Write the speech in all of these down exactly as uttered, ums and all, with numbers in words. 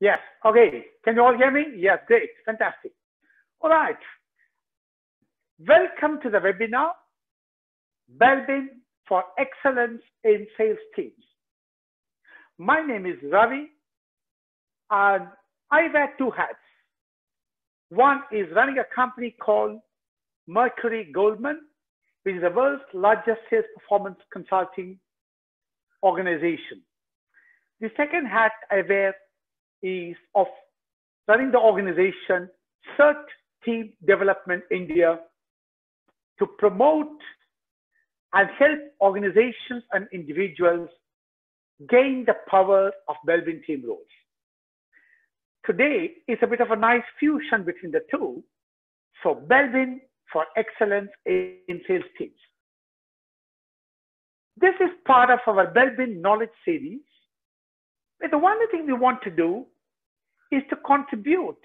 Yes. Okay. Can you all hear me? Yes. Great. Fantastic. All right. Welcome to the webinar, Belbin for Excellence in Sales Teams. My name is Ravi, and I wear two hats. One is running a company called Mercury Goldman, which is the world's largest sales performance consulting organization. The second hat I wear is of running the organization Cert Team Development India to promote and help organizations and individuals gain the power of Belbin Team Roles. Today is a bit of a nice fusion between the two. So Belbin for Excellence in Sales Teams. This is part of our Belbin Knowledge Series. But the one thing we want to do is to contribute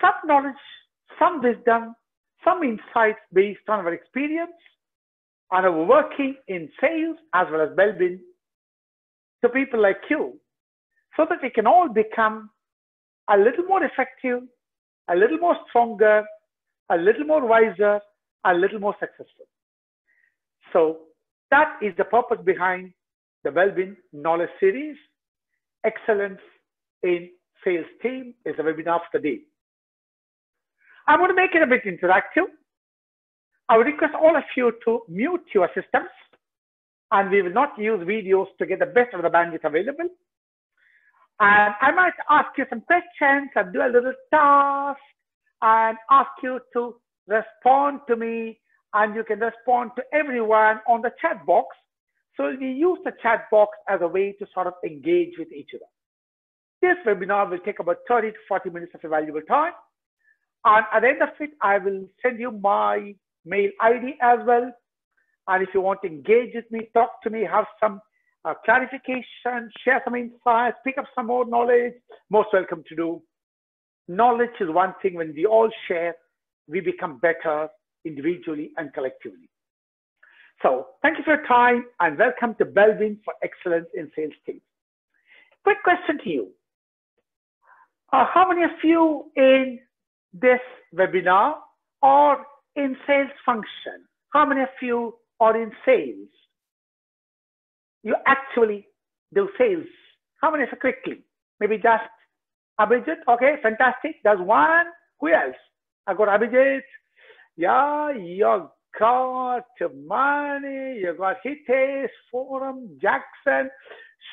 some knowledge, some wisdom, some insights based on our experience and our working in sales as well as Belbin to people like you, so that we can all become a little more effective, a little more stronger, a little more wiser, a little more successful. So that is the purpose behind the Belbin Knowledge Series. Excellence in Sales Team is the webinar for the day. I want to make it a bit interactive. I would request all of you to mute your systems, and we will not use videos to get the best of the bandwidth available. And I might ask you some questions and do a little task and ask you to respond to me, and you can respond to everyone on the chat box. So we use the chat box as a way to sort of engage with each other. This webinar will take about thirty to forty minutes of your valuable time. And at the end of it, I will send you my mail I D as well. And if you want to engage with me, talk to me, have some uh, clarification, share some insights, pick up some more knowledge, most welcome to do. Knowledge is one thing. When we all share, we become better individually and collectively. So thank you for your time and welcome to Belbin for Excellence in Sales Teams. Quick question to you. Uh, how many of you in this webinar are in sales function? How many of you are in sales? You actually do sales. How many of you quickly? Maybe just Abhijit. Okay, fantastic. There's one. Who else? I got Abhijit. Yeah, you're got money, you got Hitesh, Forum, Jackson,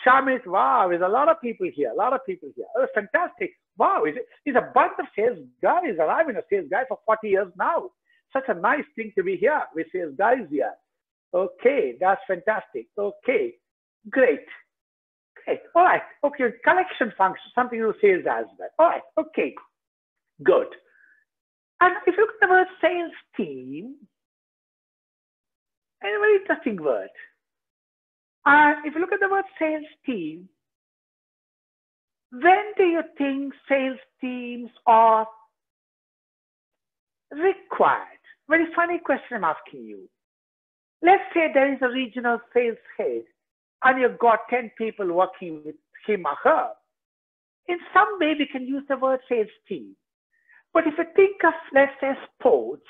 Shamit. Wow, there's a lot of people here, a lot of people here. Oh, fantastic. Wow, it's a bunch of sales guys. I've been a sales guy for forty years now. Such a nice thing to be here with sales guys here. Okay, that's fantastic. Okay, great. Great. All right. Okay, collection function, something to sales as well. All right. Okay, good. And if you look at the word sales team, a very interesting word. And if you look at the word sales team, when do you think sales teams are required? Very funny question I'm asking you. Let's say there is a regional sales head and you've got ten people working with him or her. In some way, we can use the word sales team. But if you think of, let's say, sports,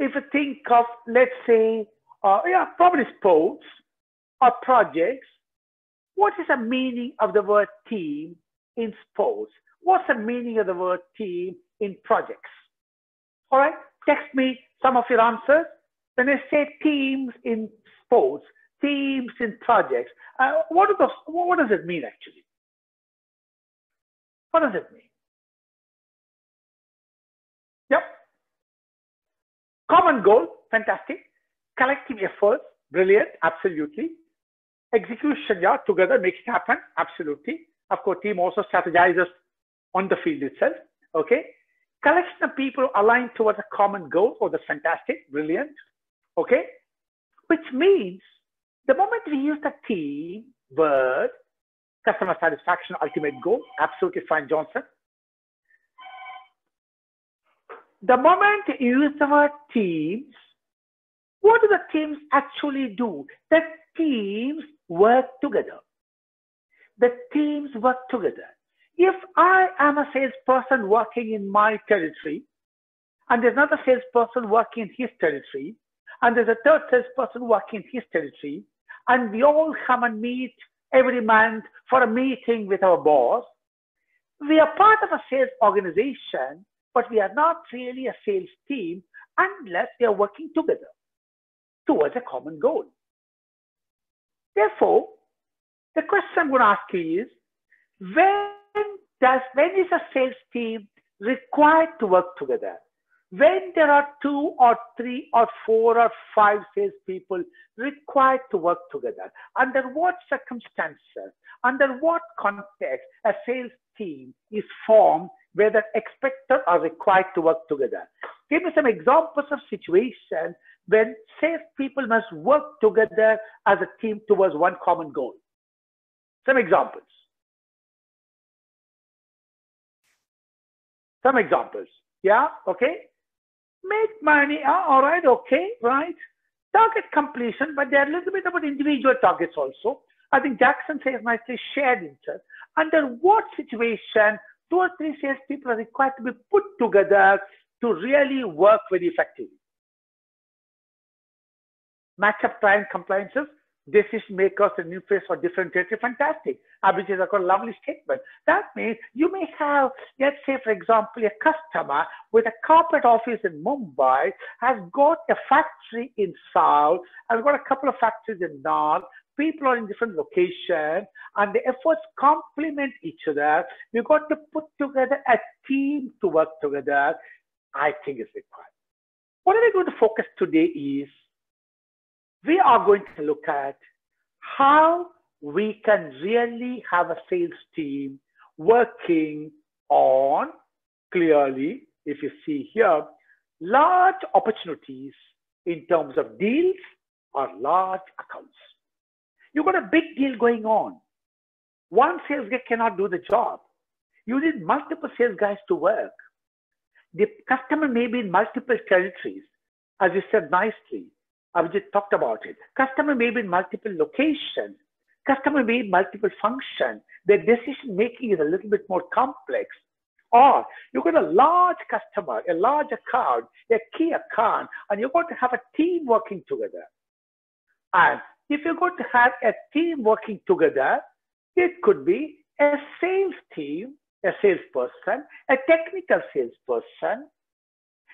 if you think of, let's say, Uh, yeah, probably sports or projects. What is the meaning of the word team in sports? What's the meaning of the word team in projects? All right, text me some of your answers. When I say teams in sports, teams in projects, uh, what, are those, what does it mean actually? What does it mean? Yep. Common goal, fantastic. Collective effort, brilliant, absolutely. Execution, yeah, together makes it happen, absolutely. Of course, team also strategizes on the field itself, okay? Collection of people aligned towards a common goal, oh, that's fantastic, brilliant, okay? Which means the moment we use the team word, customer satisfaction, ultimate goal, absolutely fine, Johnson. The moment you use the word teams, what do the teams actually do? The teams work together. the teams work together. If I am a salesperson working in my territory, and there's another salesperson working in his territory, and there's a third salesperson working in his territory, and we all come and meet every month for a meeting with our boss, we are part of a sales organization, but we are not really a sales team unless we are working together towards a common goal. Therefore, the question I'm going to ask you is, when, does, when is a sales team required to work together? When there are two or three or four or five salespeople required to work together, under what circumstances, under what context a sales team is formed, whether expected or required to work together? Give me some examples of situations when salespeople must work together as a team towards one common goal. Some examples. Some examples. Yeah, okay. Make money, uh, all right, okay, right. Target completion, but there are a little bit about individual targets also. I think Jackson says nicely, shared interest. Under what situation two or three salespeople are required to be put together to really work very effectively? Match-up client compliances, decision makers and new face or differentiated, fantastic. Abhijit has got a lovely statement. That means you may have, let's say, for example, a customer with a corporate office in Mumbai, has got a factory in South, has got a couple of factories in North, people are in different locations, and the efforts complement each other. You've got to put together a team to work together. I think is required. What are we going to focus today is, we are going to look at how we can really have a sales team working on, clearly, if you see here, large opportunities in terms of deals or large accounts. You've got a big deal going on. One sales guy cannot do the job. You need multiple sales guys to work. The customer may be in multiple territories, as you said nicely. Abhijit talked about it. Customer may be in multiple locations. Customer may be in multiple functions. Their decision making is a little bit more complex. Or you've got a large customer, a large account, a key account, and you're going to have a team working together. And if you're going to have a team working together, it could be a sales team, a salesperson, a technical salesperson,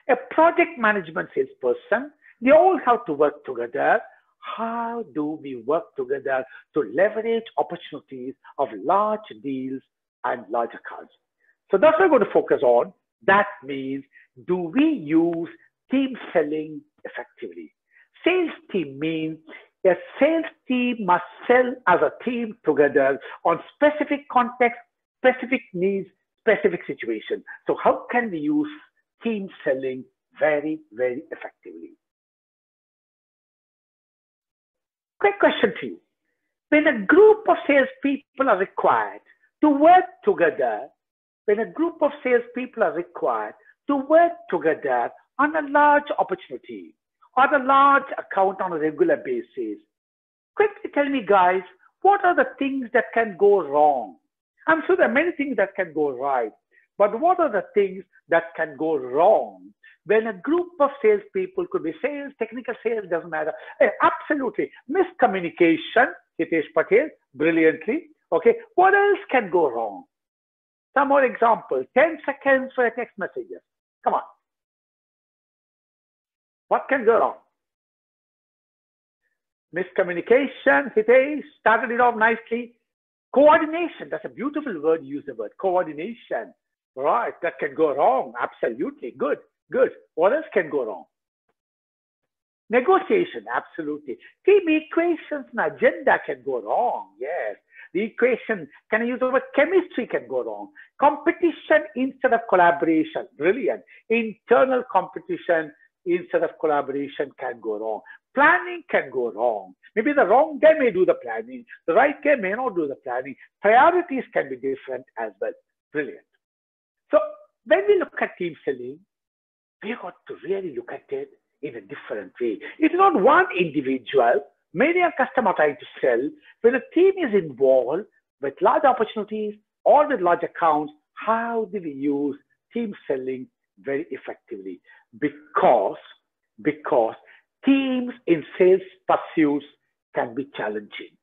a project management salesperson. They all have to work together. How do we work together to leverage opportunities of large deals and large accounts? So that's what we're going to focus on. That means, do we use team selling effectively? Sales team means a sales team must sell as a team together on specific context, specific needs, specific situation. So how can we use team selling very, very effectively? Quick question to you. When a group of salespeople are required to work together, when a group of salespeople are required to work together on a large opportunity or a large account on a regular basis, quickly tell me, guys, what are the things that can go wrong? I'm sure there are many things that can go right, but what are the things that can go wrong? When a group of salespeople, could be sales, technical sales, doesn't matter. Absolutely. Miscommunication, Hitesh Patel, brilliantly. Okay. What else can go wrong? Some more examples. ten seconds for a text message. Come on. What can go wrong? Miscommunication, Hitesh started it off nicely. Coordination, that's a beautiful word, use the word coordination. Right. That can go wrong. Absolutely. Good. Good. What else can go wrong? Negotiation, absolutely. Team equations and agenda can go wrong, yes. The equation, can I use the word chemistry, can go wrong. Competition instead of collaboration, brilliant. Internal competition instead of collaboration can go wrong. Planning can go wrong. Maybe the wrong guy may do the planning. The right guy may not do the planning. Priorities can be different as well, brilliant. So when we look at team selling, we got to really look at it in a different way. It's not one individual. Many are customer trying to sell. When a team is involved, with large opportunities or with large accounts, how do we use team selling very effectively? Because, because teams in sales pursuits can be challenging.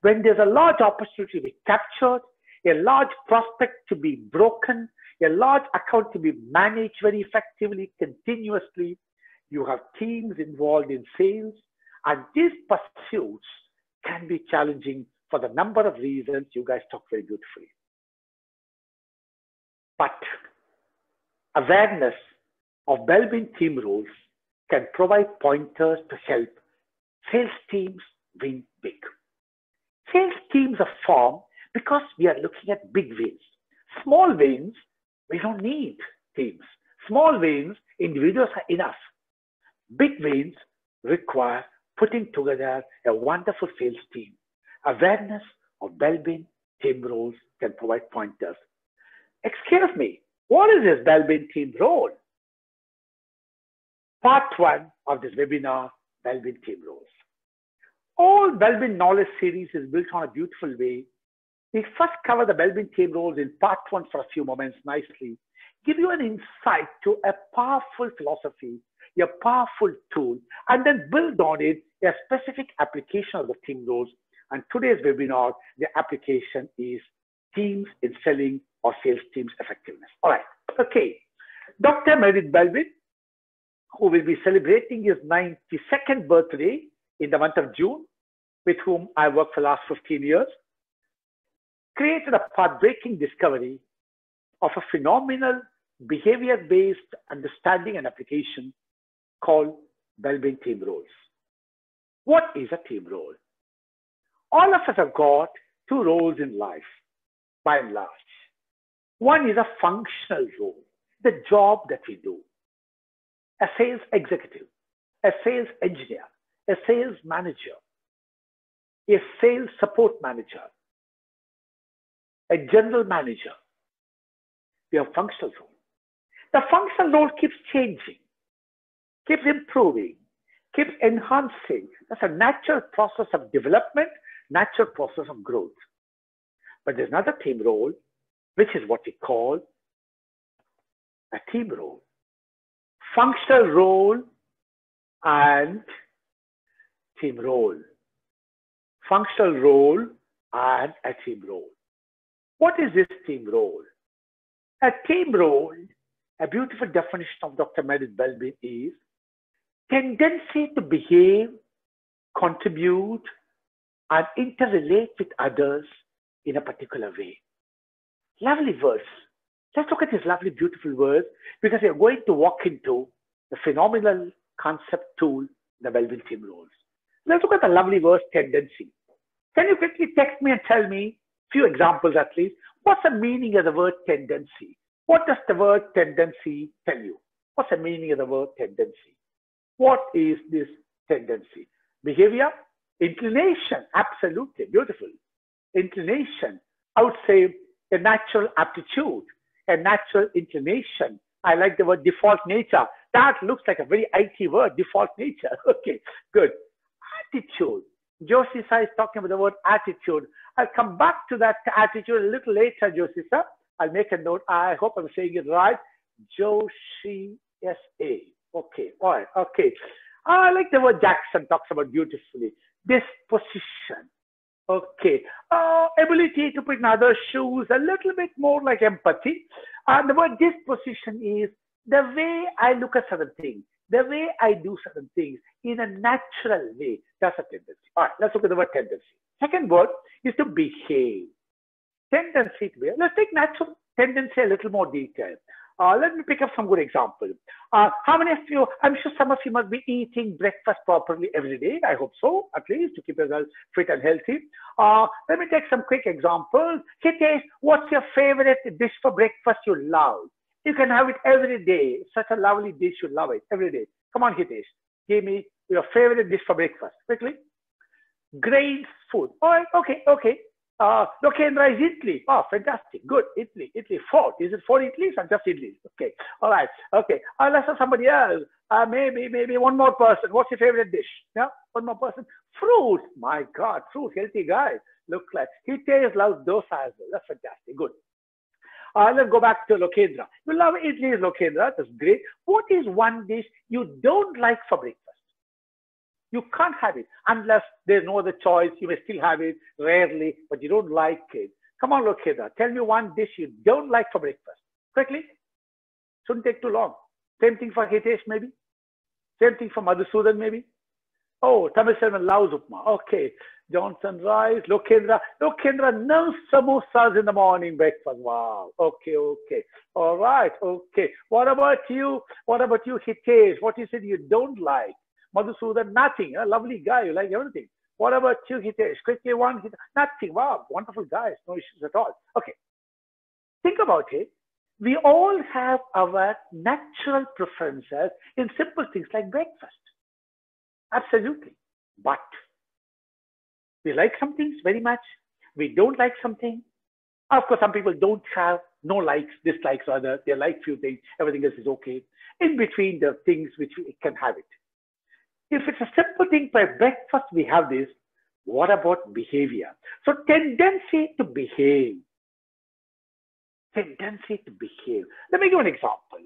When there's a large opportunity to be captured, a large prospect to be broken, a large account to be managed very effectively, continuously, you have teams involved in sales, and these pursuits can be challenging for the number of reasons you guys talk very beautifully. But awareness of Belbin team roles can provide pointers to help sales teams win big. Sales teams are formed because we are looking at big wins. Small wins, we don't need teams. Small wins, individuals are enough. Big wins require putting together a wonderful sales team. Awareness of Belbin team roles can provide pointers. Excuse me, what is this Belbin team role? Part one of this webinar, Belbin team roles. All Belbin Knowledge Series is built on a beautiful way. We first cover the Belbin team roles in part one for a few moments nicely, give you an insight to a powerful philosophy, a powerful tool, and then build on it a specific application of the team roles. And today's webinar, the application is teams in selling or sales teams effectiveness. All right, okay. Doctor Meredith Belbin, who will be celebrating his ninety-second birthday in the month of June, with whom I worked for the last fifteen years, created a path-breaking discovery of a phenomenal behavior-based understanding and application called Belbin team roles. What is a team role? All of us have got two roles in life, by and large. One is a functional role, the job that we do. A sales executive, a sales engineer, a sales manager, a sales support manager, a general manager. We have functional role. The functional role keeps changing, keeps improving, keeps enhancing. That's a natural process of development, natural process of growth. But there's another team role, which is what we call a team role. Functional role and team role. Functional role and a team role. What is this team role? A team role, a beautiful definition of Doctor Meredith Belbin is tendency to behave, contribute, and interrelate with others in a particular way. Lovely verse. Let's look at these lovely, beautiful words, because we are going to walk into the phenomenal concept tool, the Belbin team roles. Let's look at the lovely verse, tendency. Can you quickly text me and tell me, few examples at least, what's the meaning of the word tendency? What does the word tendency tell you? What's the meaning of the word tendency? What is this tendency? Behavior, inclination, absolutely, beautiful. Inclination, I would say a natural aptitude, a natural inclination. I like the word default nature. That looks like a very I T word, default nature. Okay, good. Attitude. Joshi sir is talking about the word attitude. I'll come back to that attitude a little later, Joshi sir. I'll make a note. I hope I'm saying it right. Joshi S A. Okay, all right, okay. I like the word Jackson talks about beautifully. Disposition. Okay, uh, ability to put in other shoes, a little bit more like empathy. And the word disposition is the way I look at certain things, the way I do certain things in a natural way. That's a tendency. All right, let's look at the word tendency. Second word is to behave. Tendency to behave. Let's take natural tendency a little more detail. Uh, let me pick up some good examples. Uh, how many of you, I'm sure some of you must be eating breakfast properly every day. I hope so, at least, to keep yourself fit and healthy. Uh, let me take some quick examples. Hitesh, what's your favorite dish for breakfast you love? You can have it every day. Such a lovely dish, you love it every day. Come on, Hitesh, give me your favorite dish for breakfast, quickly. Grains food. All right, okay, okay. Uh, no, Kendra is Italy. Oh, fantastic. Good. Italy. Italy. Four. Is it four Italy? Or just Italy. Okay. All right. Okay. Unless uh, somebody else. Uh, maybe, maybe one more person. What's your favorite dish? Yeah. One more person. Fruit. My God. Fruit. Healthy guy. Looks like. He tastes loves dosa as well. That's fantastic. Good. Uh, let's go back to Lokendra. You love Italy, Lokendra. That's great. What is one dish you don't like for breakfast? You can't have it unless there's no other choice. You may still have it rarely, but you don't like it. Come on, Lokendra. Tell me one dish you don't like for breakfast. Quickly. Shouldn't take too long. Same thing for Hitesh, maybe. Same thing for Madhusudan, maybe. Oh, Tamil Selvan loves upma. Okay. Johnson rice, Lokendra. Lokendra no samosas in the morning breakfast. Wow. Okay, okay. All right, okay. What about you? What about you, Hitesh? What is it you don't like? Madhusudan, nothing. A lovely guy. You like everything. What about you, Hitesh? Quickly one. Nothing. Wow. Wonderful guys. No issues at all. Okay. Think about it. We all have our natural preferences in simple things like breakfast. Absolutely. But we like some things very much. We don't like something. Of course, some people don't have no likes, dislikes, rather. They like few things. Everything else is okay. In between the things which we can have it. If it's a simple thing, by breakfast we have this. What about behavior? So tendency to behave. Tendency to behave. Let me give an example.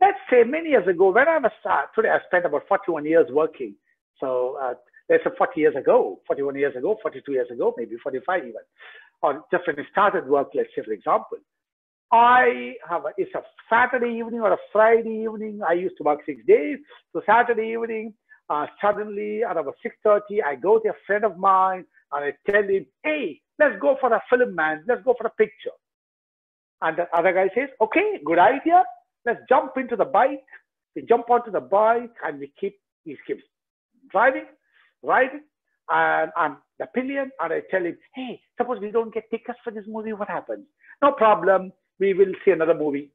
Let's say many years ago, when I was uh, today, I spent about forty-one years working. So uh, let's say forty years ago, forty-one years ago, forty-two years ago, maybe forty-five even, or just when I started work, let's say for example, I have a, it's a Saturday evening or a Friday evening. I used to work six days. So Saturday evening. Uh, suddenly at about six thirty, I go to a friend of mine and I tell him, hey, let's go for a film, man. Let's go for a picture. And the other guy says, okay, good idea. Let's jump into the bike. We jump onto the bike and we keep, he keeps driving, riding, and I'm the pillion. And I tell him, hey, suppose we don't get tickets for this movie, what happens? No problem. We will see another movie.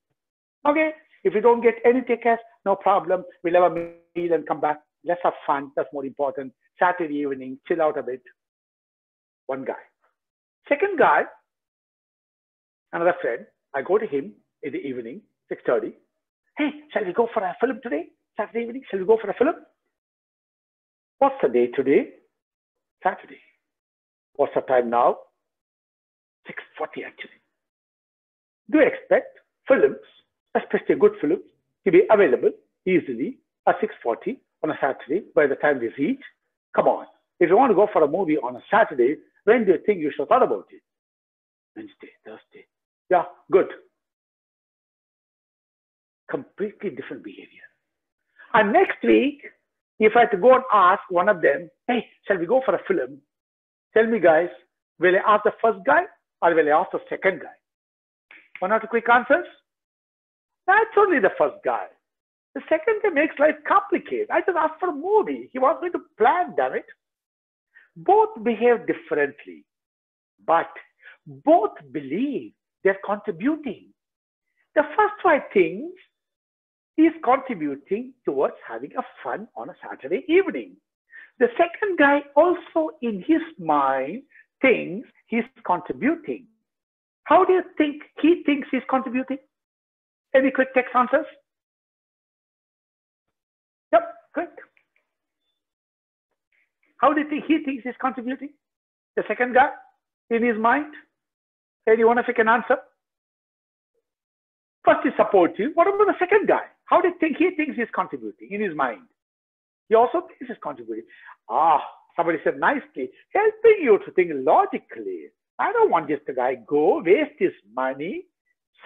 Okay. If we don't get any tickets, no problem. We'll have a meal and come back. Let's have fun. That's more important. Saturday evening, chill out a bit. One guy. Second guy, another friend. I go to him in the evening, six thirty. Hey, shall we go for a film today? Saturday evening, shall we go for a film? What's the day today? Saturday. What's the time now? six forty actually. Do you expect films, especially good films, to be available easily at six forty? On a Saturday, by the time we reach, come on. If you want to go for a movie on a Saturday, when do you think you should have thought about it? Wednesday, Thursday. Yeah, good. Completely different behavior. And next week, if I had to go and ask one of them, hey, shall we go for a film? Tell me, guys, will I ask the first guy or will I ask the second guy? One or two quick answers? That's only the first guy. The second guy makes life complicated. I just asked for a movie. He wants me to plan, damn it. Both behave differently, but both believe they're contributing. The first one thinks he's contributing towards having a fun on a Saturday evening. The second guy also in his mind thinks he's contributing. How do you think he thinks he's contributing? Any quick text answers? Yep, good. How do you think he thinks he's contributing? The second guy in his mind? Anyone if you can answer? First is supportive. What about the second guy? How do you think he thinks he's contributing in his mind? He also thinks he's contributing. Ah, somebody said nicely, helping you to think logically. I don't want just the guy go waste his money,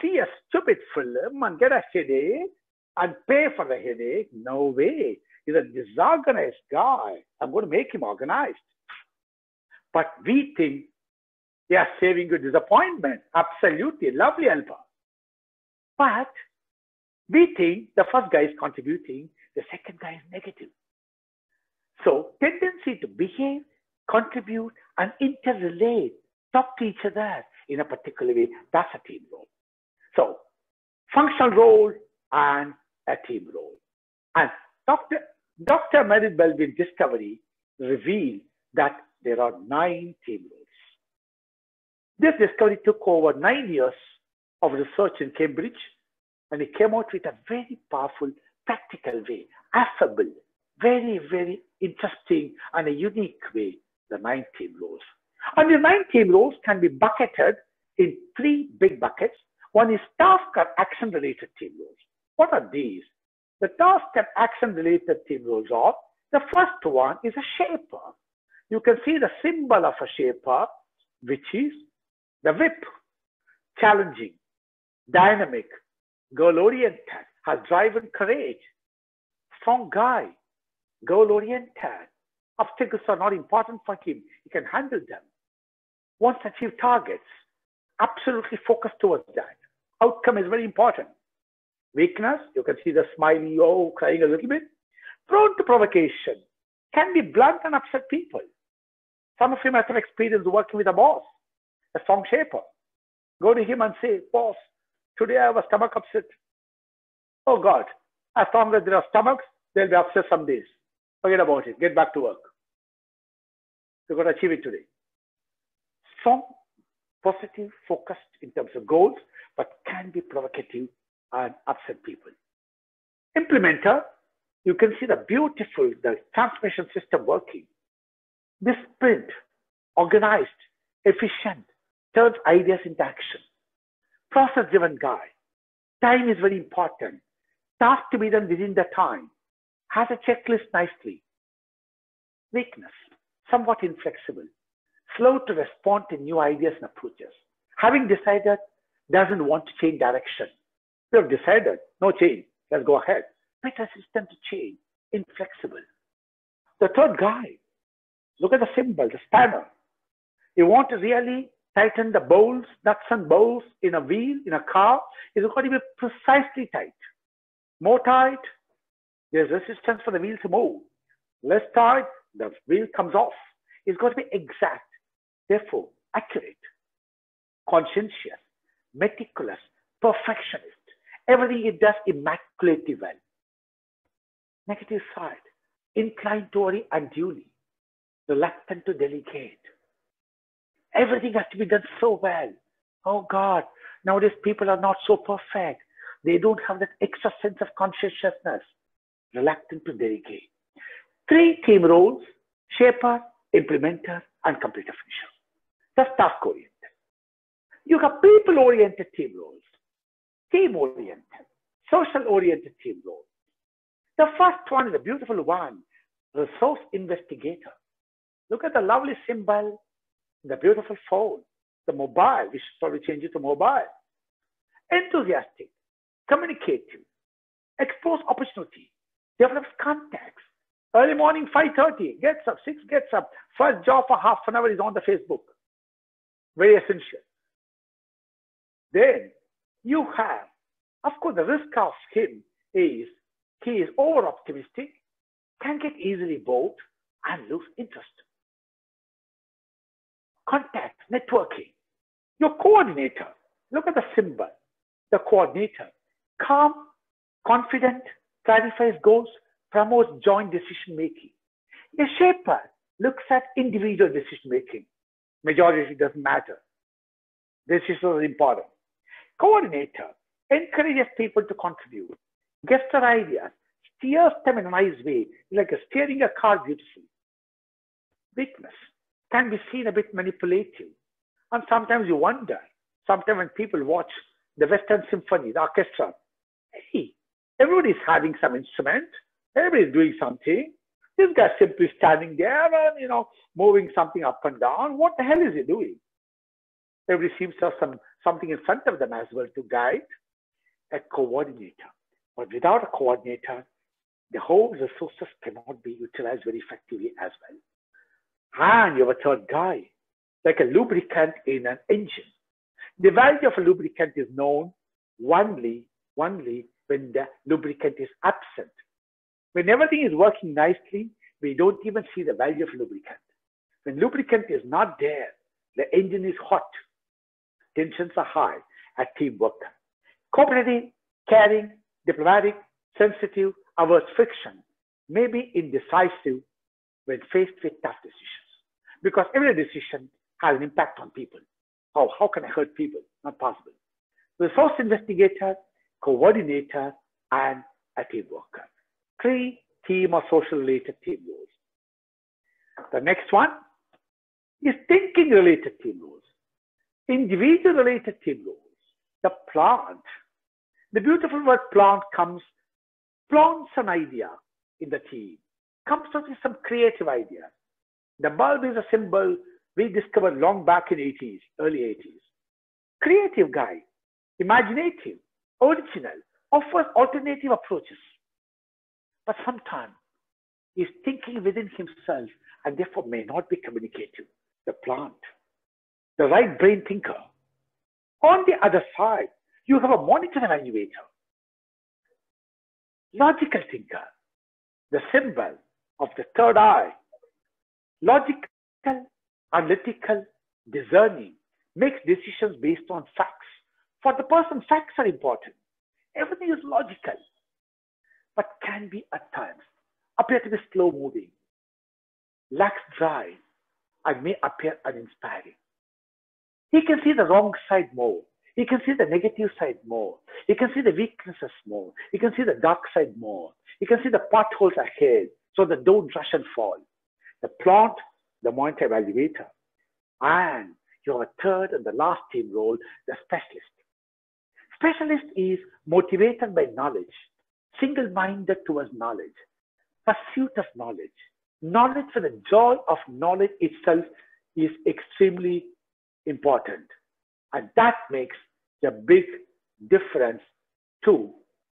see a stupid film and get a headache. And pay for the headache? No way. He's a disorganized guy. I'm going to make him organized. But we think they are saving your disappointment. Absolutely. Lovely helper. But we think the first guy is contributing. The second guy is negative. So tendency to behave, contribute, and interrelate, talk to each other in a particular way. That's a team role. So functional role and a team role. And Doctor Doctor Meredith Belbin's discovery revealed that there are nine team roles. This discovery took over nine years of research in Cambridge, and it came out with a very powerful, practical way, affable, very, very interesting and a unique way, the nine team roles. And the nine team roles can be bucketed in three big buckets. One is task or action related team roles. What are these? The task and action related team roles are, the first one is a shaper. You can see the symbol of a shaper, which is the whip, challenging, dynamic, goal-oriented, has drive and courage, strong guy, goal-oriented. Obstacles are not important for him. He can handle them. Wants to achieve targets. Absolutely focused towards that. Outcome is very important. Weakness, you can see the smiley, oh, crying a little bit. Prone to provocation. Can be blunt and upset people. Some of you might have experience working with a boss, a strong shaper. Go to him and say, boss, today I have a stomach upset. Oh God, as long as there are stomachs, they'll be upset some days. Forget about it. Get back to work. You've got to achieve it today. Strong, positive, focused in terms of goals, but can be provocative and upset people. Implementer, you can see the beautiful, the transformation system working. This print, organized, efficient, turns ideas into action. Process-driven guy. Time is very important. Task to be done within the time. Has a checklist nicely. Weakness, somewhat inflexible. Slow to respond to new ideas and approaches. Having decided, doesn't want to change direction. We have decided, no change, let's go ahead. Bit resistant to change, inflexible. The third guy, look at the symbol, the spanner. You want to really tighten the bolts, nuts and bolts in a wheel, in a car. It's got to be precisely tight. More tight, there's resistance for the wheel to move. Less tight, the wheel comes off. It's got to be exact, therefore accurate, conscientious, meticulous, perfectionist. Everything it does immaculately well. Negative side, inclined to worry unduly, reluctant to delegate. Everything has to be done so well. Oh God, nowadays people are not so perfect. They don't have that extra sense of conscientiousness. Reluctant to delegate. Three team roles, shaper, implementer, and complete official. That's task-oriented. You have people-oriented team roles, team-oriented, social-oriented team roles. The first one is a beautiful one, resource investigator. Look at the lovely symbol, the beautiful phone, the mobile, we should probably change it to mobile. Enthusiastic, communicative, expose opportunity, develops contacts. Early morning, five thirty, gets up, six gets up, first job for half an hour is on the Facebook. Very essential. Then you have, of course, the risk of him is he is over-optimistic, can get easily bored, and lose interest. Contacts, networking. Your coordinator, look at the symbol, the coordinator. Calm, confident, clarifies goals, promotes joint decision-making. A shaper looks at individual decision-making. Majority doesn't matter. Decisions are important. Coordinator encourages people to contribute, gets their ideas, steers them in a nice way, like a steering a car beautifully. Weakness can be seen a bit manipulative. And sometimes you wonder, sometimes when people watch the Western Symphony, the orchestra, hey, everybody's having some instrument. Everybody's doing something. This guy's simply standing there and, you know, moving something up and down. What the hell is he doing? Everybody seems to have some, something in front of them as well to guide a coordinator. But without a coordinator, the whole resources cannot be utilized very effectively as well. And you have a third guy, like a lubricant in an engine. The value of a lubricant is known only, only when the lubricant is absent. When everything is working nicely, we don't even see the value of lubricant. When lubricant is not there, the engine is hot. Tensions are high at teamwork. Cooperative, caring, diplomatic, sensitive, averse friction, may be indecisive when faced with tough decisions. Because every decision has an impact on people. Oh, how can I hurt people? Not possible. Resource investigator, coordinator, and a team worker. Three team or social related team roles. The next one is thinking related team roles, individual related team roles. The plant, the beautiful word plant comes, plants an idea in the team, comes up with some creative idea. The bulb is a symbol we discovered long back in eighties, early eighties. Creative guy, imaginative, original, offers alternative approaches. But sometimes he's thinking within himself and therefore may not be communicative. The plant, the right brain thinker. On the other side, you have a monitor evaluator, logical thinker, the symbol of the third eye, logical, analytical, discerning, makes decisions based on facts. For the person, facts are important. Everything is logical, but can be at times appear to be slow moving, lacks drive, and may appear uninspiring. He can see the wrong side more. He can see the negative side more. He can see the weaknesses more. He can see the dark side more. He can see the potholes ahead so that don't rush and fall. The plant, the monitor evaluator, and your third and the last team role, the specialist. Specialist is motivated by knowledge, single-minded towards knowledge, pursuit of knowledge. Knowledge for the joy of knowledge itself is extremely important. And that makes a big difference to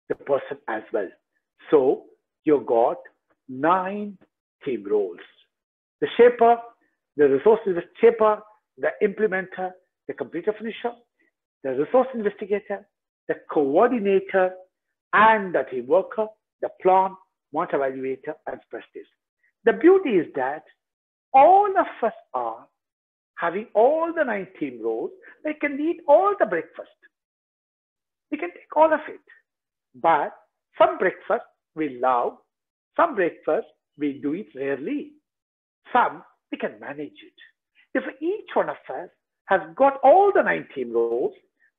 the person as well. So you got nine team roles. The shaper, the resource shaper, the implementer, the completer finisher, the resource investigator, the coordinator, and the team worker, the plan, monitor evaluator, and specialist. The beauty is that all of us are having all the nine team roles. They can eat all the breakfast. We can take all of it. But some breakfast we love, some breakfast we do it rarely. Some we can manage it. If each one of us has got all the nine team roles,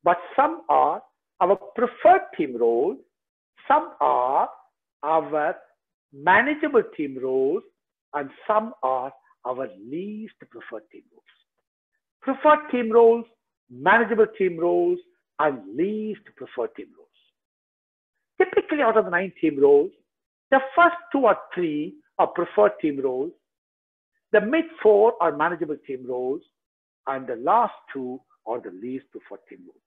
but some are our preferred team roles, some are our manageable team roles, and some are our least preferred team roles. Preferred team roles, manageable team roles, and least preferred team roles. Typically, out of the nine team roles, the first two or three are preferred team roles, the mid four are manageable team roles, and the last two are the least preferred team roles.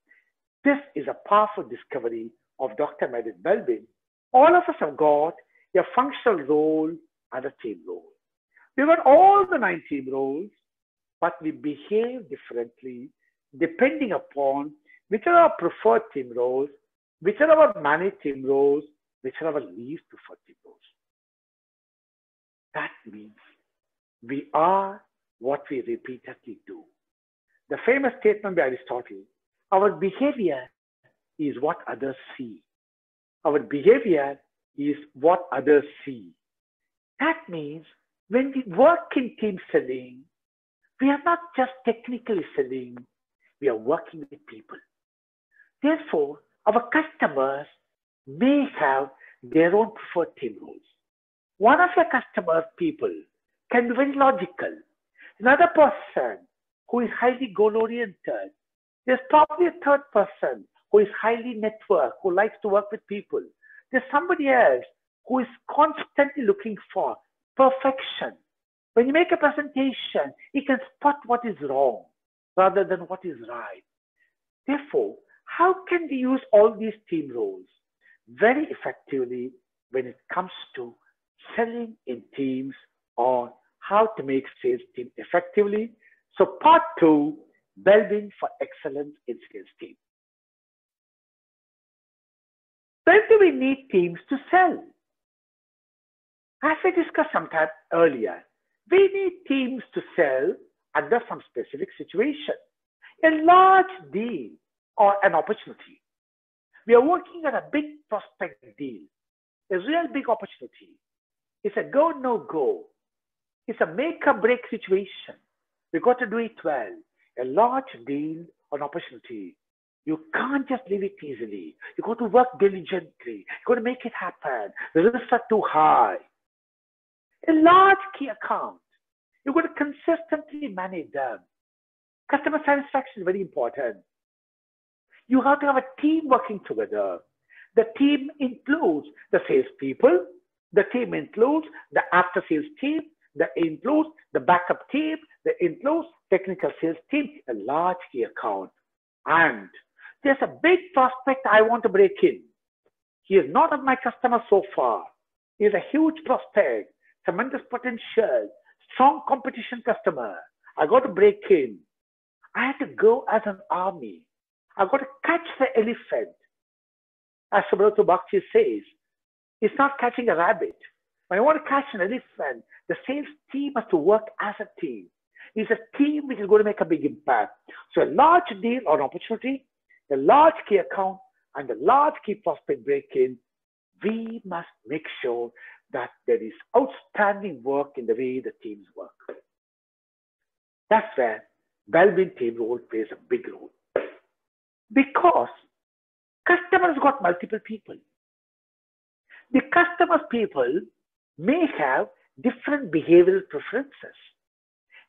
This is a powerful discovery of Doctor Meredith Belbin. All of us have got a functional role and a team role. We got all the nine team roles, but we behave differently depending upon which are our preferred team roles, which are our managed team roles, which are our least preferred team roles. That means we are what we repeatedly do. The famous statement by Aristotle, our behavior is what others see. Our behavior is what others see. That means when we work in team selling, we are not just technically selling, we are working with people. Therefore, our customers may have their own preferred team roles. One of your customers' people can be very logical. Another person who is highly goal-oriented. There's probably a third person who is highly networked, who likes to work with people. There's somebody else who is constantly looking for perfection. When you make a presentation, you can spot what is wrong rather than what is right. Therefore, how can we use all these team roles very effectively when it comes to selling in teams on how to make sales team effectively? So part two, Belbin for excellence in sales team. When do we need teams to sell? As we discussed sometime earlier, we need teams to sell under some specific situation. A large deal or an opportunity. We are working on a big prospect deal, a real big opportunity. It's a go, no go. It's a make or break situation. We've got to do it well. a large deal or an opportunity, you can't just leave it easily. You've got to work diligently. You've got to make it happen. The risks are too high. A large key account, you've got to consistently manage them. Customer satisfaction is very important. You have to have a team working together. The team includes the salespeople. The team includes the after-sales team. That includes the backup team. That includes technical sales team. A large key account. And there's a big prospect I want to break in. He is not of my customer so far. He is a huge prospect, tremendous potential, strong competition customer. I got to break in. I had to go as an army. I got to catch the elephant. As Subrata Bhakti says, it's not catching a rabbit. When you want to catch an elephant, the sales team has to work as a team. It's a team which is going to make a big impact. So a large deal or an opportunity, a large key account, and a large key prospect break-in, we must make sure that there is outstanding work in the way the teams work. That's where Belbin team role plays a big role. Because customers got multiple people. The customer's people may have different behavioral preferences.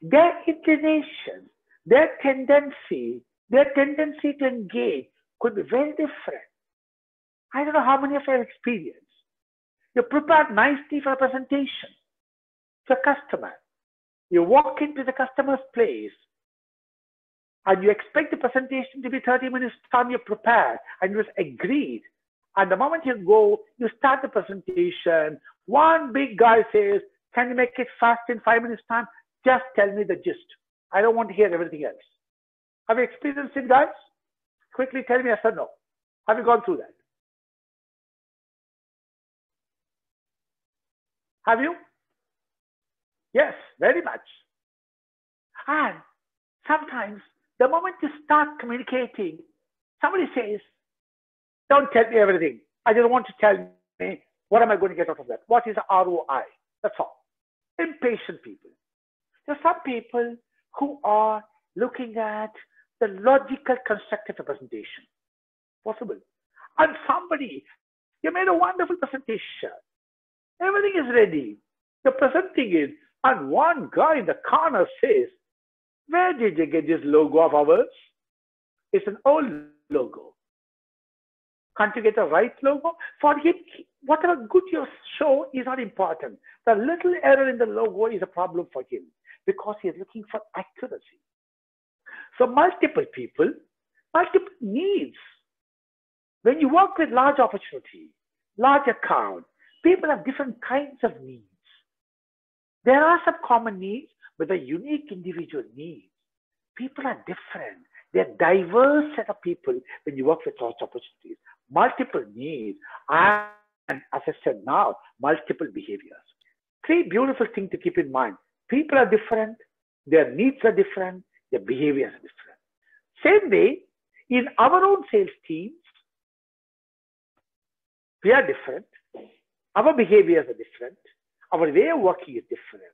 Their inclination, their tendency, their tendency to engage could be very different. I don't know how many of you have experienced. You prepare nicely for a presentation to a customer. You walk into the customer's place and you expect the presentation to be thirty minutes time you prepare and it was agreed. And the moment you go, you start the presentation. One big guy says, "Can you make it fast in five minutes time? Just tell me the gist. I don't want to hear everything else." Have you experienced it, guys? Quickly tell me yes or no. Have you gone through that? Have you? Yes, very much. And sometimes the moment you start communicating, somebody says, "Don't tell me everything. I just want to tell me what am I going to get out of that? What is the R O I? That's all." Impatient people. There are some people who are looking at the logical constructive presentation. Possible. And somebody, you made a wonderful presentation. Everything is ready. You're presenting it. And one guy in the corner says, "Where did you get this logo of ours? It's an old logo. Can't you get the right logo?" For him, whatever good you show is not important. The little error in the logo is a problem for him, because he is looking for accuracy. So multiple people, multiple needs. When you work with large opportunity, large account, people have different kinds of needs. There are some common needs, but the unique individual needs. People are different. They're diverse set of people when you work with large opportunities. Multiple needs and, as I said now, multiple behaviors. Three beautiful things to keep in mind. People are different, their needs are different, their behaviors are different. Same way, in our own sales teams, we are different, our behaviors are different, our way of working is different.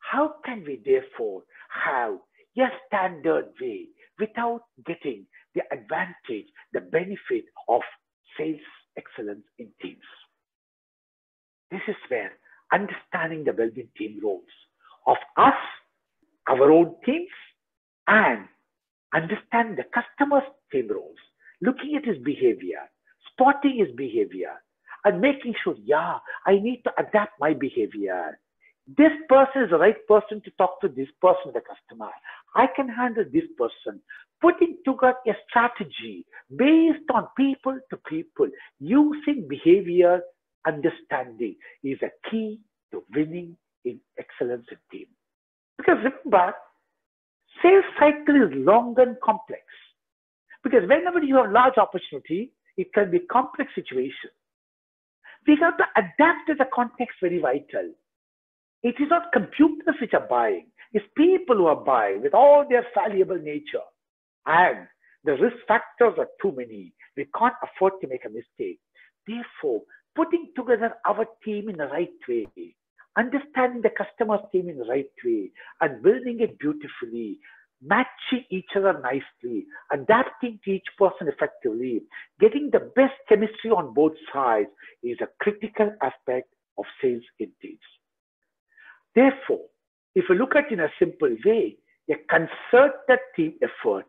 How can we therefore have a standard way without getting the advantage, the benefit of sales excellence in teams? This is where understanding the Belbin team roles of us, our own teams, and understand the customer's team roles, looking at his behavior, spotting his behavior, and making sure, yeah, I need to adapt my behavior. This person is the right person to talk to this person, the customer. I can handle this person. Putting together a strategy based on people to people, using behavior understanding is a key to winning in excellence in team. Because remember, sales cycle is long and complex. Because whenever you have large opportunity, it can be complex situation. We have to adapt to the context very vital. It is not computers which are buying. It's people who are buying with all their fallible nature. And the risk factors are too many. We can't afford to make a mistake. Therefore, putting together our team in the right way, understanding the customer's team in the right way, and building it beautifully matching each other nicely, adapting to each person effectively, getting the best chemistry on both sides is a critical aspect of sales in teams. Therefore, if you look at it in a simple way, a concerted team effort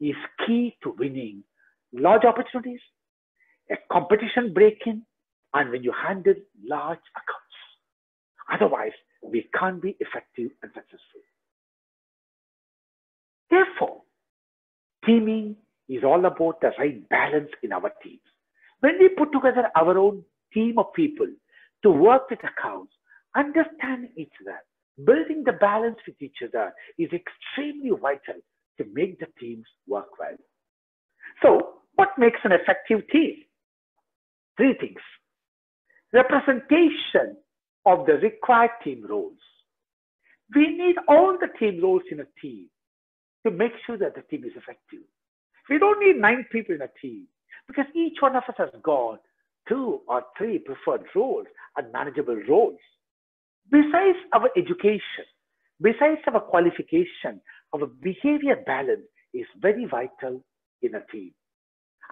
is key to winning large opportunities, a competition break-in, and when you handle large accounts. Otherwise, we can't be effective and successful. Therefore, teaming is all about the right balance in our teams. When we put together our own team of people to work with accounts, understanding each other, building the balance with each other is extremely vital to make the teams work well. So, what makes an effective team? Three things. Representation of the required team roles. We need all the team roles in a team to make sure that the team is effective. We don't need nine people in a team because each one of us has got two or three preferred roles and manageable roles. Besides our education, besides our qualification, our behavior balance is very vital in a team.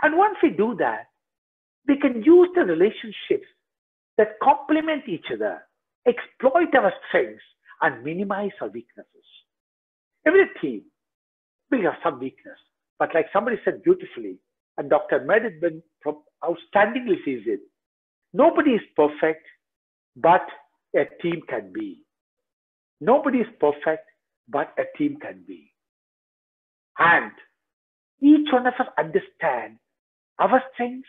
And once we do that, we can use the relationships that complement each other, exploit our strengths, and minimize our weaknesses. Every team will have some weakness, but like somebody said beautifully, and Doctor Meredith Belbin outstandingly says it, nobody is perfect, but a team can be. Nobody is perfect, but a team can be. And each one of us understands our strengths,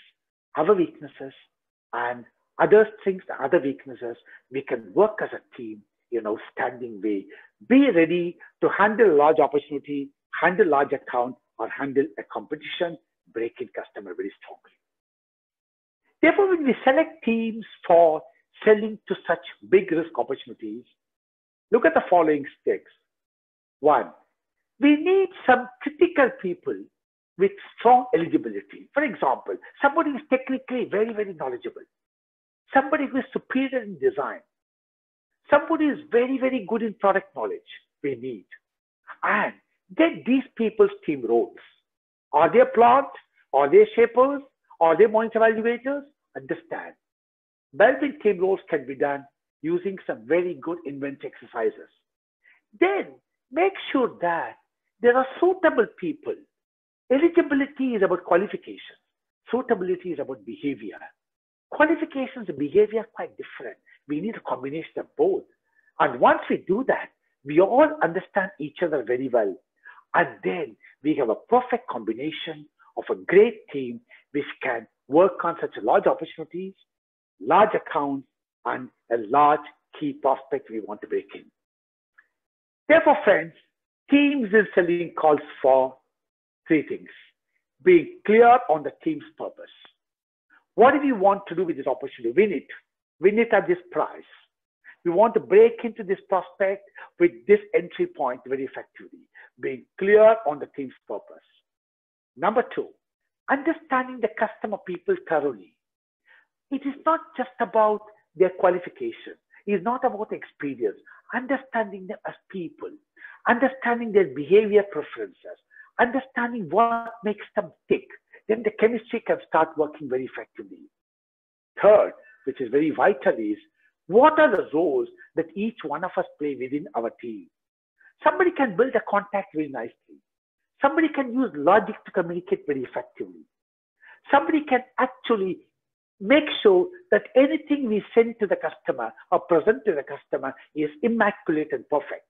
our weaknesses, and other strengths, other weaknesses. We can work as a team in an outstanding way. Be ready to handle large opportunity, handle large account, or handle a competition, break in customer very strongly. Therefore, when we select teams for selling to such big risk opportunities, look at the following steps. One, we need some critical people with strong eligibility. For example, somebody who is technically very, very knowledgeable, somebody who is superior in design, somebody who is very, very good in product knowledge, we need. And get these people's team roles. Are they plant? Are they shapers? Are they monitor evaluators? Understand. Belbin team roles can be done using some very good inventory exercises. Then make sure that there are suitable people. Eligibility is about qualification. Suitability is about behavior. Qualifications and behavior are quite different. We need a combination of both. And once we do that, we all understand each other very well. And then we have a perfect combination of a great team which can work on such large opportunities, large accounts, and a large key prospect we want to break in. Therefore, friends, teams in selling calls for three things. Being clear on the team's purpose. What do we want to do with this opportunity? Win it. Win it at this price. We want to break into this prospect with this entry point very effectively. Being clear on the team's purpose. Number two, understanding the customer people thoroughly. It is not just about their qualification. It is not about experience. Understanding them as people. Understanding their behavior preferences. Understanding what makes them tick. Then the chemistry can start working very effectively. Third, which is very vital, is what are the roles that each one of us play within our team? Somebody can build a contact very nicely. Somebody can use logic to communicate very effectively. Somebody can actually make sure that anything we send to the customer or present to the customer is immaculate and perfect.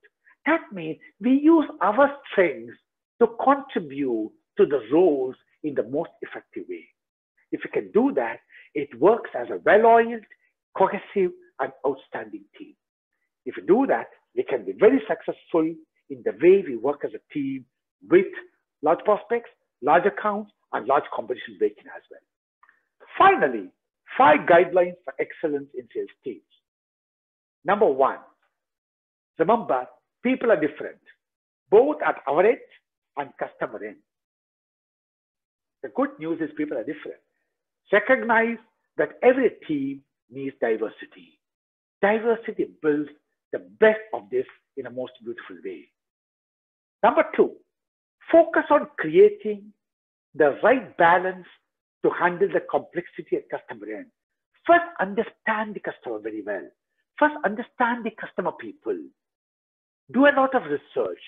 That means we use our strengths to contribute to the roles in the most effective way. If you can do that, it works as a well-oiled, cohesive, and outstanding team. If you do that, we can be very successful in the way we work as a team with large prospects, large accounts, and large competition breaking as well. Finally, five guidelines for excellence in sales teams. Number one, remember, people are different, both at our end and customer end. The good news is people are different. Recognize that every team needs diversity. Diversity builds the best of this in a most beautiful way. Number two, focus on creating the right balance to handle the complexity at customer end. First, understand the customer very well. First, understand the customer people. Do a lot of research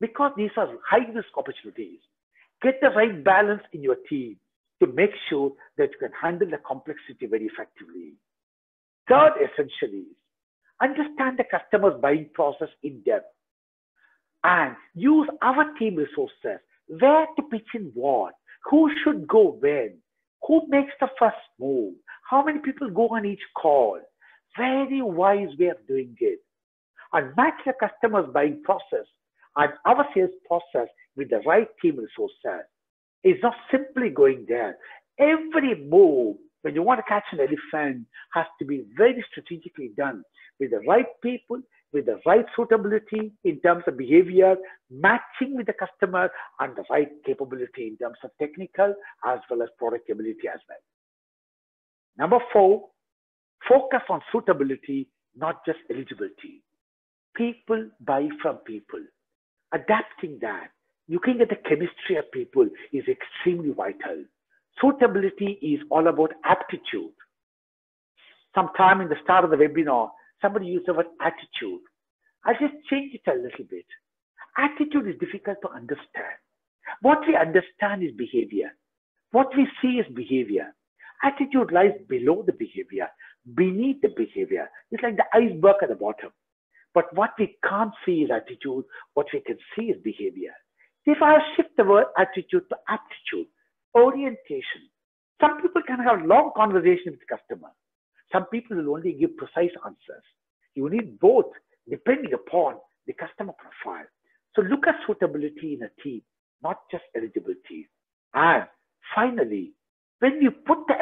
because these are high-risk opportunities. Get the right balance in your team to make sure that you can handle the complexity very effectively. Third, essentially, understand the customer's buying process in depth and use our team resources, where to pitch in what, who should go when, who makes the first move, how many people go on each call. Very wise way of doing it. And match the customer's buying process and our sales process with the right team resources. It's not simply going there. Every move, when you want to catch an elephant, has to be very strategically done with the right people, with the right suitability in terms of behavior, matching with the customer, and the right capability in terms of technical as well as product ability as well. Number four, focus on suitability, not just eligibility. People buy from people. Adapting that, looking at the chemistry of people is extremely vital. Suitability is all about aptitude. Sometime in the start of the webinar, somebody used the word attitude. I just change it a little bit. Attitude is difficult to understand. What we understand is behavior. What we see is behavior. Attitude lies below the behavior, beneath the behavior. It's like the iceberg at the bottom. But what we can't see is attitude. What we can see is behavior. If I shift the word attitude to aptitude, orientation, some people can have long conversations with the customer. Some people will only give precise answers. You need both depending upon the customer profile. So look at suitability in a team, not just eligibility. And finally, when you put the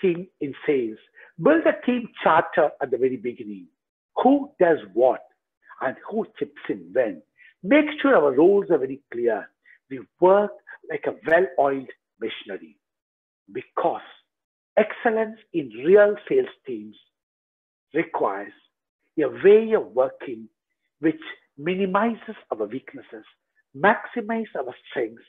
team in sales, build a team charter at the very beginning. Who does what and who chips in when? Make sure our roles are very clear. We work like a well-oiled machinery because excellence in real sales teams requires a way of working which minimizes our weaknesses, maximizes our strengths.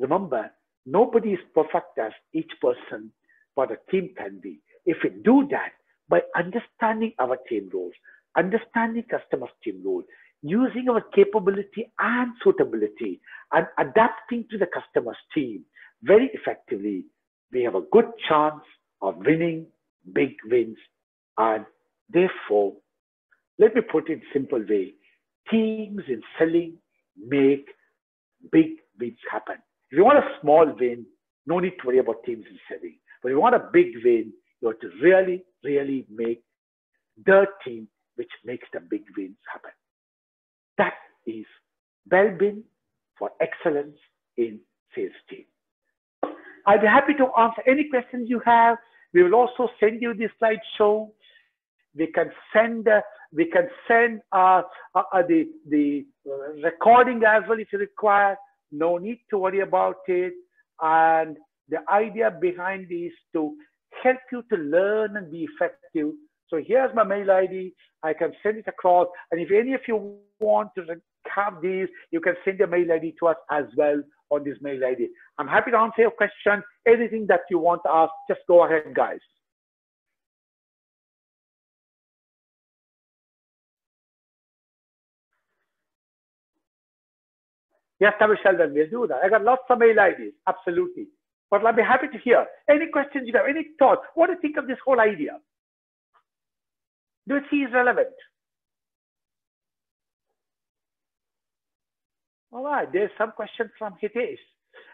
Remember, nobody is perfect as each person, but a team can be. If we do that by understanding our team roles, understanding customers' team roles, using our capability and suitability, and adapting to the customer's team very effectively, we have a good chance of winning big wins. And therefore, let me put it in a simple way, teams in selling make big wins happen. If you want a small win, no need to worry about teams in selling. But if you want a big win, you have to really, really make the team which makes the big wins happen. That is Belbin for excellence in sales team. I'll be happy to answer any questions you have. We will also send you this slideshow. We can send, uh, we can send uh, uh, uh, the, the recording as well if you require. No need to worry about it. And the idea behind this is to help you to learn and be effective. So here's my mail I D. I can send it across. And if any of you want to have these, you can send your mail I D to us as well on this mail I D. I'm happy to answer your question. Anything that you want to ask, just go ahead, guys. Yes, I will, Sheldon, we'll do that. I got lots of mail I Ds, absolutely. But I'll be happy to hear any questions you have, any thoughts. What do you think of this whole idea? Do you see it's relevant? All right, there's some question from Hitesh.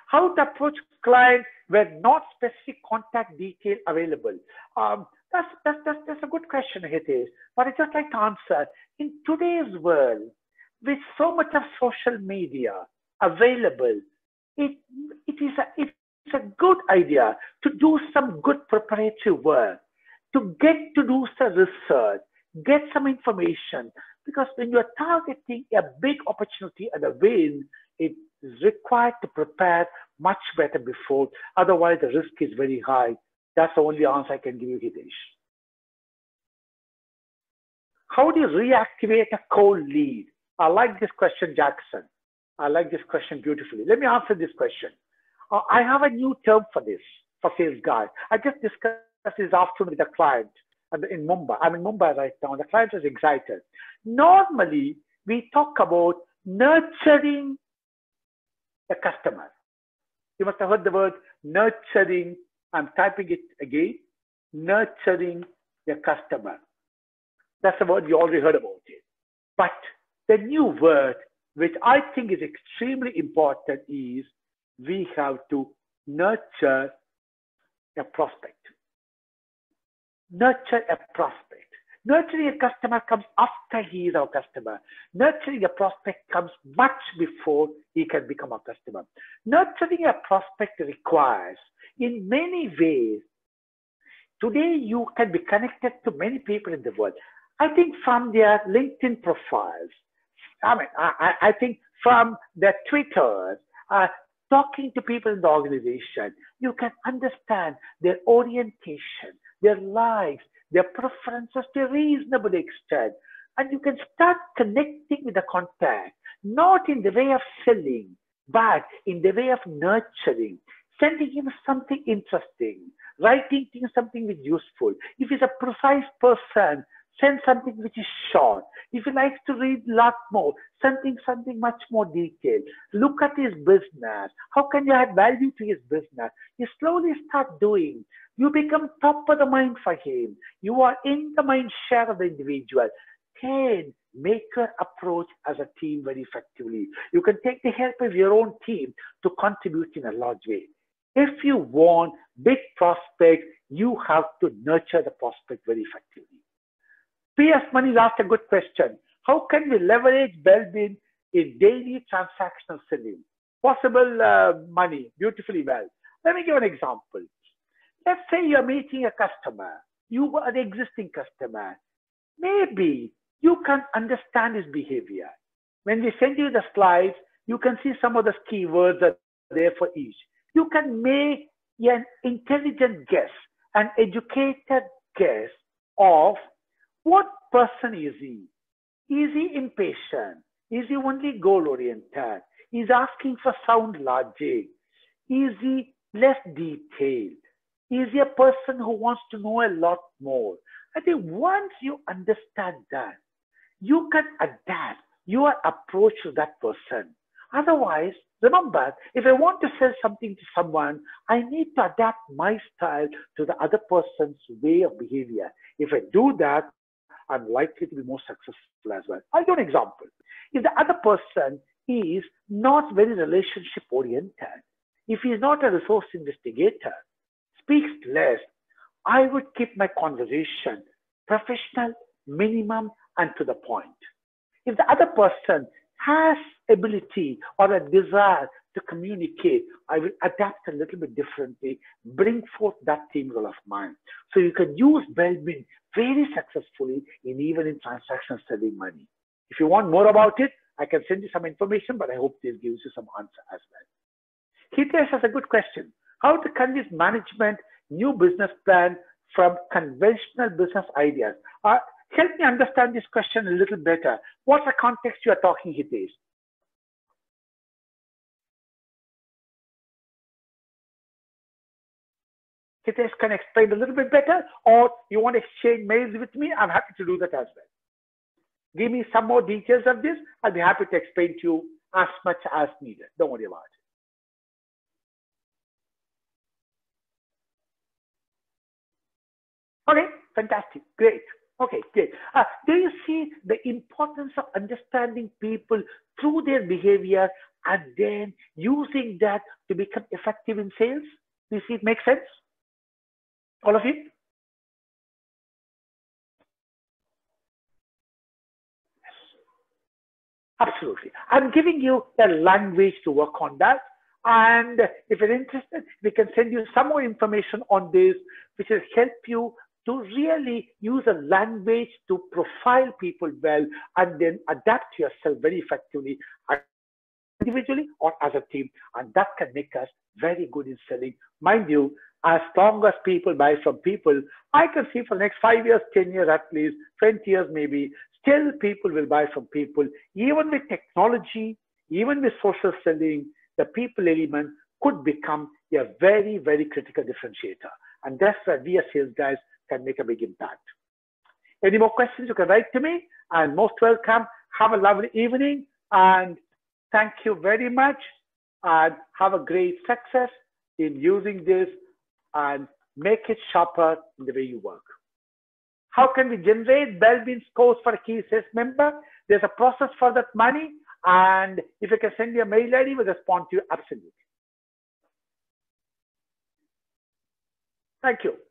How to approach client when not specific contact detail available? Um, that's, that's, that's, that's a good question, Hitesh, but I just like to answer. In today's world, with so much of social media available, it, it is a, it's a good idea to do some good preparatory work, to get to do some research, get some information, because when you're targeting a big opportunity and a win, it is required to prepare much better before. Otherwise, the risk is very high. That's the only answer I can give you, Hitesh. How do you reactivate a cold lead? I like this question, Jackson. I like this question beautifully. Let me answer this question. Uh, I have a new term for this, for sales guide. I just discussed this afternoon with a client in Mumbai. I'm in Mumbai right now. The client is excited. Normally, we talk about nurturing the customer. You must have heard the word nurturing. I'm typing it again. Nurturing the customer. That's a word you already heard about it. But the new word, which I think is extremely important, is we have to nurture a prospect. Nurture a prospect. Nurturing a customer comes after he is our customer. Nurturing a prospect comes much before he can become our customer. Nurturing a prospect requires, in many ways, today you can be connected to many people in the world. I think from their LinkedIn profiles, I mean, I, I think from their Twitter, uh, talking to people in the organization, you can understand their orientation, their lives, their preferences to a reasonable extent. And you can start connecting with the contact, not in the way of selling, but in the way of nurturing, sending him something interesting, writing him something which is useful. If he's a precise person, send something which is short. If he likes to read a lot more, something, something much more detailed. Look at his business. How can you add value to his business? You slowly start doing. You become top of the mind for him. You are in the mind share of the individual. Then make your approach as a team very effectively. You can take the help of your own team to contribute in a large way. If you want big prospects, you have to nurture the prospect very effectively. P S Money asked a good question. How can we leverage Belbin in daily transactional selling? Possible uh, money, beautifully well. Let me give an example. Let's say you're meeting a customer. You are an existing customer. Maybe you can understand his behavior. When we send you the slides, you can see some of the keywords that are there for each. You can make an intelligent guess, an educated guess of what person is he? Is he impatient? Is he only goal-oriented? Is asking for sound logic? Is he less detailed? Is he a person who wants to know a lot more? I think once you understand that, you can adapt your approach to that person. Otherwise, remember, if I want to sell something to someone, I need to adapt my style to the other person's way of behavior. If I do that, I'm likely to be more successful as well. I'll give an example. If the other person is not very relationship oriented, if he's not a resource investigator, speaks less, I would keep my conversation professional, minimum, and to the point. If the other person has ability or a desire to communicate, I will adapt a little bit differently, bring forth that team role of mine. So you can use Belbin very successfully in even in transactional selling money. If you want more about it, I can send you some information, but I hope this gives you some answer as well. Hitesh has a good question. How to convince management new business plan from conventional business ideas? Uh, help me understand this question a little better. What's the context you are talking, Hitesh? Hitesh can explain a little bit better, or you want to exchange mails with me, I'm happy to do that as well. Give me some more details of this, I'll be happy to explain to you as much as needed. Don't worry about it. Okay, fantastic, great. Okay, great. Uh, do you see the importance of understanding people through their behavior and then using that to become effective in sales? Do you see it makes sense? All of you? Yes. Absolutely. I'm giving you a language to work on that. And if you're interested, we can send you some more information on this, which will help you to really use a language to profile people well and then adapt yourself very effectively individually or as a team. And that can make us very good in selling. Mind you, as long as people buy from people, I can see for the next five years, ten years at least, twenty years maybe, still people will buy from people. Even with technology, even with social selling, the people element could become a very, very critical differentiator. And that's where we as sales guys can make a big impact. Any more questions, you can write to me. And most welcome. Have a lovely evening. And thank you very much. And have a great success in using this and make it sharper in the way you work. How can we generate Belbin scores for a key sales member? There's a process for that money. And if you can send me a mail I D, we'll respond to you absolutely. Thank you.